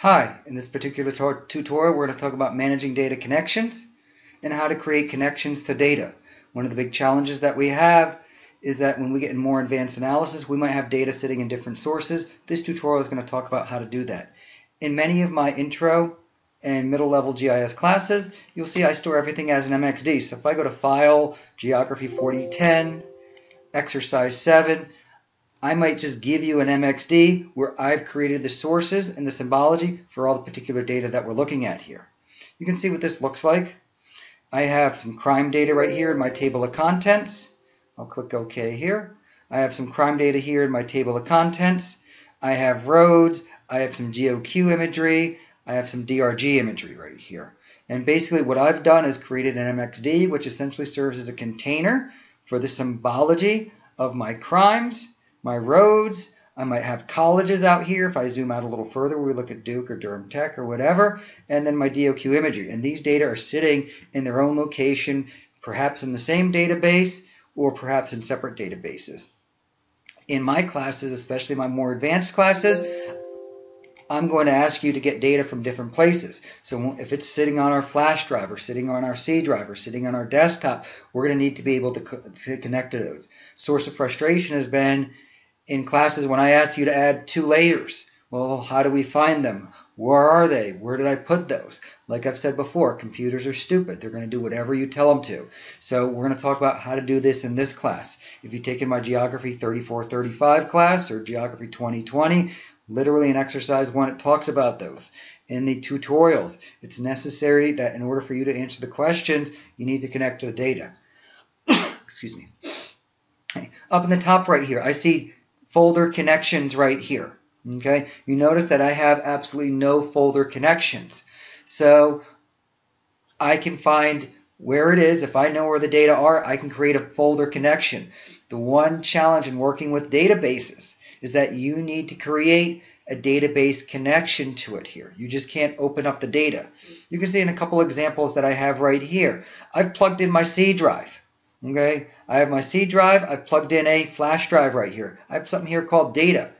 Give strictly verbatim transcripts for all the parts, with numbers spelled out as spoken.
Hi, in this particular tutorial, we're going to talk about managing data connections and how to create connections to data. One of the big challenges that we have is that when we get in more advanced analysis, we might have data sitting in different sources. This tutorial is going to talk about how to do that. In many of my intro and middle level G I S classes, you'll see I store everything as an M X D. So if I go to File, Geography forty ten, Exercise seven, I might just give you an M X D where I've created the sources and the symbology for all the particular data that we're looking at here. You can see what this looks like. I have some crime data right here in my table of contents. I'll click OK here. I have some crime data here in my table of contents. I have roads. I have some G O Q imagery. I have some D R G imagery right here. And basically what I've done is created an M X D, which essentially serves as a container for the symbology of my crimes, my roads. I might have colleges out here. If I zoom out a little further, we look at Duke or Durham Tech or whatever, and then my D O Q imagery. And these data are sitting in their own location, perhaps in the same database or perhaps in separate databases. In my classes, especially my more advanced classes, I'm going to ask you to get data from different places. So if it's sitting on our flash drive or sitting on our C drive or sitting on our desktop, we're going to need to be able to, co to connect to those. Source of frustration has been in classes when I asked you to add two layers. Well, how do we find them? Where are they? Where did I put those? Like I've said before, computers are stupid. They're going to do whatever you tell them to. So we're going to talk about how to do this in this class. If you've taken my Geography thirty-four thirty-five class or Geography twenty twenty, literally in exercise one, it talks about those. In the tutorials, it's necessary that in order for you to answer the questions, you need to connect to the data. Excuse me. Okay. Up in the top right here, I see folder connections right here. Okay, you notice that I have absolutely no folder connections. So I can find where it is. If I know where the data are, I can create a folder connection. The one challenge in working with databases is that you need to create a database connection to it here. You just can't open up the data. You can see in a couple examples that I have right here. I've plugged in my C drive. Okay, I have my C drive. I've plugged in a flash drive right here. I have something here called data.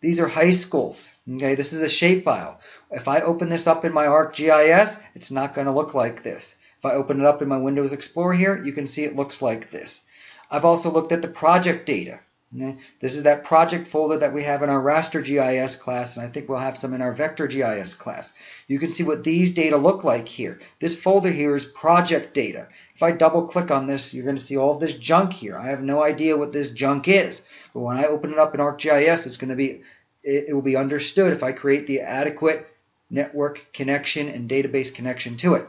These are high schools. Okay, this is a shapefile. If I open this up in my ArcGIS, it's not going to look like this. If I open it up in my Windows Explorer here, you can see it looks like this. I've also looked at the project data. Okay? This is that project folder that we have in our raster G I S class, and I think we'll have some in our vector G I S class. You can see what these data look like here. This folder here is project data. If I double click on this, you're going to see all of this junk here. I have no idea what this junk is. But when I open it up in ArcGIS, it's going to be, it, it will be understood if I create the adequate network connection and database connection to it.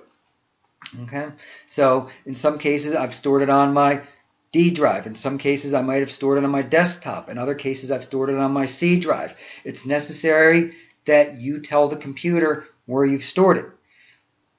Okay, so in some cases, I've stored it on my D drive. In some cases, I might have stored it on my desktop. In other cases, I've stored it on my C drive. It's necessary that you tell the computer where you've stored it.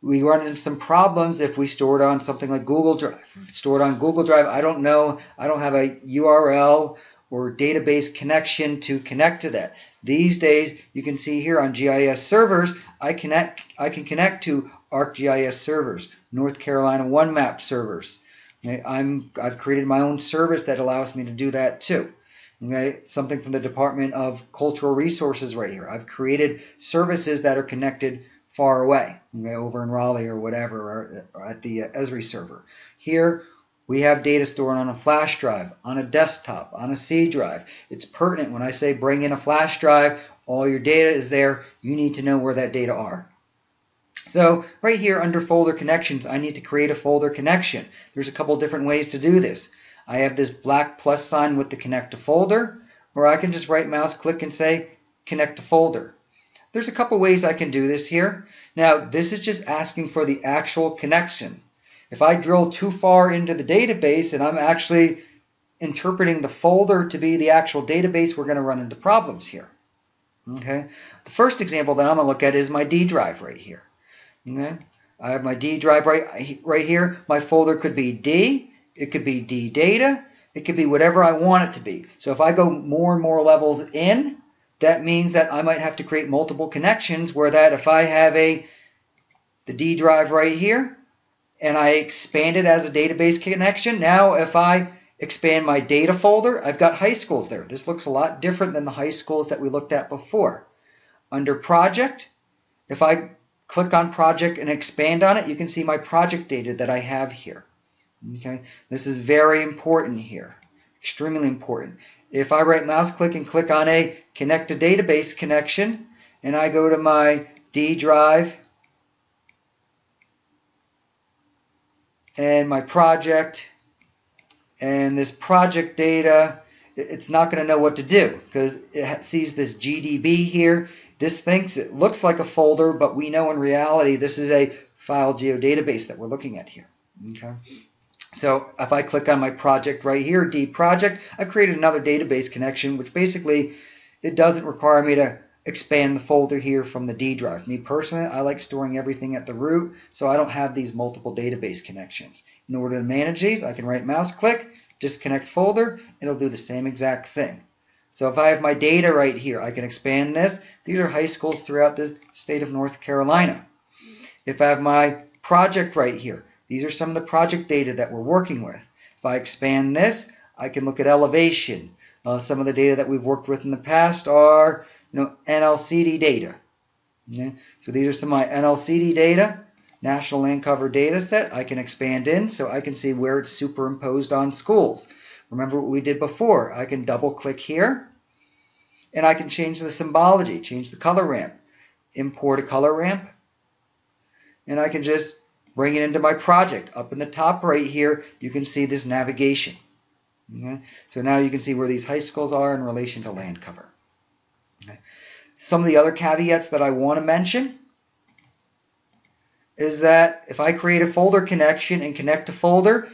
We run into some problems if we store it on something like Google Drive. If it's stored on Google Drive, I don't know, I don't have a U R L or database connection to connect to that. These days, you can see here on G I S servers, I connect, I can connect to ArcGIS servers, North Carolina OneMap servers. Okay, I'm, I've created my own service that allows me to do that too. Okay, something from the Department of Cultural Resources right here. I've created services that are connected far away, okay, over in Raleigh or whatever, or at the Esri server. Here, we have data stored on a flash drive, on a desktop, on a C drive. It's pertinent when I say bring in a flash drive, all your data is there. You need to know where that data are. So right here under folder connections, I need to create a folder connection. There's a couple different ways to do this. I have this black plus sign with the connect to folder, or I can just right mouse click and say connect to folder. There's a couple ways I can do this here. Now this is just asking for the actual connection. If I drill too far into the database and I'm actually interpreting the folder to be the actual database, we're going to run into problems here. Okay. The first example that I'm going to look at is my D drive right here. Okay. I have my D drive right, right here. My folder could be D. It could be D data. It could be whatever I want it to be. So if I go more and more levels in, that means that I might have to create multiple connections where that if I have a the D drive right here, and I expand it as a database connection. Now, if I expand my data folder, I've got high schools there. This looks a lot different than the high schools that we looked at before. Under project, if I click on project and expand on it, you can see my project data that I have here. Okay, this is very important here, extremely important. If I right mouse click and click on a connect to database connection, and I go to my D drive and my project, and this project data, it's not going to know what to do because it sees this G D B here. This thinks it looks like a folder, but we know in reality this is a file geodatabase that we're looking at here. Okay. So if I click on my project right here, D project, I've created another database connection, which basically it doesn't require me to expand the folder here from the D drive. Me personally, I like storing everything at the root, so I don't have these multiple database connections. In order to manage these, I can right mouse click, disconnect folder, it'll do the same exact thing. So if I have my data right here, I can expand this. These are high schools throughout the state of North Carolina. If I have my project right here, these are some of the project data that we're working with. If I expand this, I can look at elevation. Uh, some of the data that we've worked with in the past are you know, N L C D data. Okay? So these are some of my N L C D data. National Land Cover Data Set, I can expand in so I can see where it's superimposed on schools. Remember what we did before. I can double click here and I can change the symbology, change the color ramp, import a color ramp, and I can just bring it into my project. Up in the top right here, you can see this navigation. Okay? So now you can see where these high schools are in relation to land cover. Okay? Some of the other caveats that I want to mention is that if I create a folder connection and connect to folder,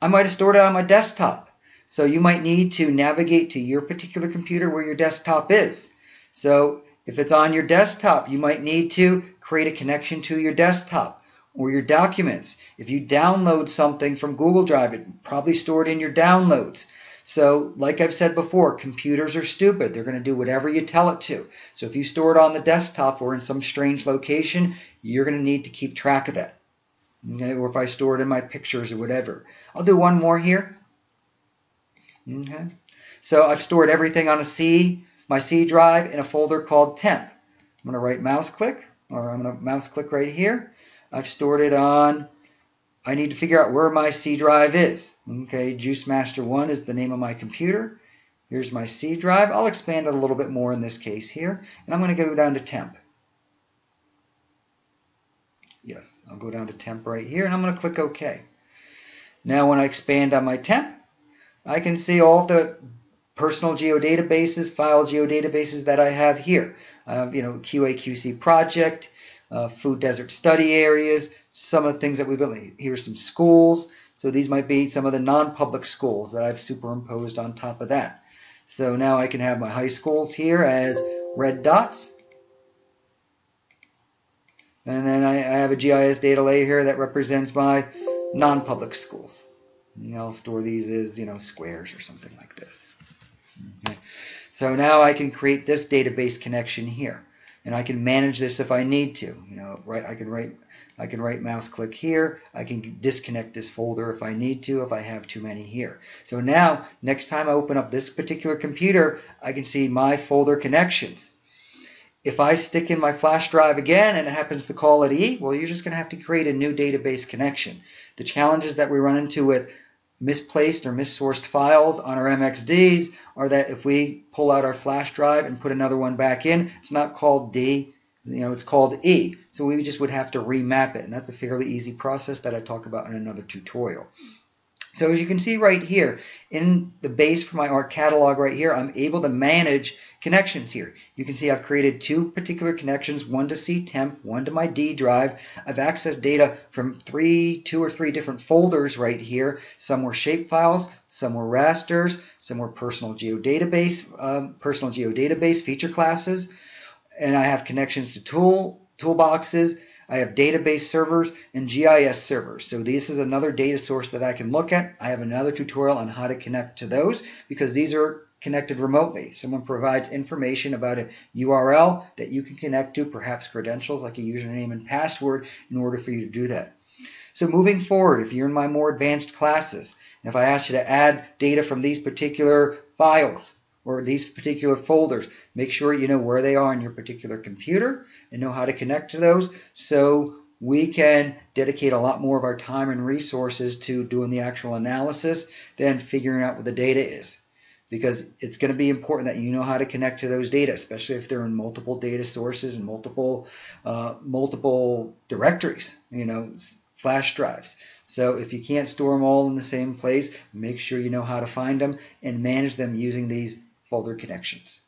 I might have stored it on my desktop. So you might need to navigate to your particular computer where your desktop is. So if it's on your desktop, you might need to create a connection to your desktop or your documents. If you download something from Google Drive, it's probably stored in your downloads. So like I've said before, computers are stupid. They're going to do whatever you tell it to. So if you store it on the desktop or in some strange location, you're going to need to keep track of that. Okay? Or if I store it in my pictures or whatever. I'll do one more here. Okay? So I've stored everything on a C, my C drive, in a folder called temp. I'm going to right mouse click, or I'm going to mouse click right here. I've stored it on... I need to figure out where my C drive is. Okay, Juice Master one is the name of my computer. Here's my C drive. I'll expand it a little bit more in this case here. And I'm going to go down to temp. Yes, I'll go down to temp right here, and I'm going to click OK. Now when I expand on my temp, I can see all the personal geodatabases, file geodatabases that I have here. I have, you know, Q A Q C project, uh, food desert study areas, some of the things that we've built. Here's some schools. So these might be some of the non-public schools that I've superimposed on top of that. So now I can have my high schools here as red dots. And then I, I have a G I S data layer here that represents my non-public schools. And I'll store these as, you know, squares or something like this. Okay. So now I can create this database connection here. And I can manage this if I need to. You know, right? I can write, I can right mouse click here. I can disconnect this folder if I need to, if I have too many here. So now, next time I open up this particular computer, I can see my folder connections. If I stick in my flash drive again and it happens to call it E, well, you're just going to have to create a new database connection. The challenges that we run into with misplaced or missourced files on our M X Ds are that if we pull out our flash drive and put another one back in, it's not called D, you know, it's called E. So we just would have to remap it, and that's a fairly easy process that I talk about in another tutorial. So as you can see right here, in the base for my Arc Catalog right here, I'm able to manage connections here. You can see I've created two particular connections, one to C temp, one to my D drive. I've accessed data from three, two or three different folders right here. Some were shapefiles, some were rasters, some were personal geodatabase, um, personal geodatabase feature classes, and I have connections to tool, toolboxes. I have database servers and G I S servers. So this is another data source that I can look at. I have another tutorial on how to connect to those because these are connected remotely. Someone provides information about a U R L that you can connect to, perhaps credentials like a username and password, in order for you to do that. So moving forward, if you're in my more advanced classes, and if I ask you to add data from these particular files, or these particular folders. Make sure you know where they are on your particular computer and know how to connect to those, so we can dedicate a lot more of our time and resources to doing the actual analysis than figuring out what the data is, because it's going to be important that you know how to connect to those data, especially if they're in multiple data sources and multiple uh, multiple directories, you know, flash drives. So if you can't store them all in the same place, make sure you know how to find them and manage them using these folder connections.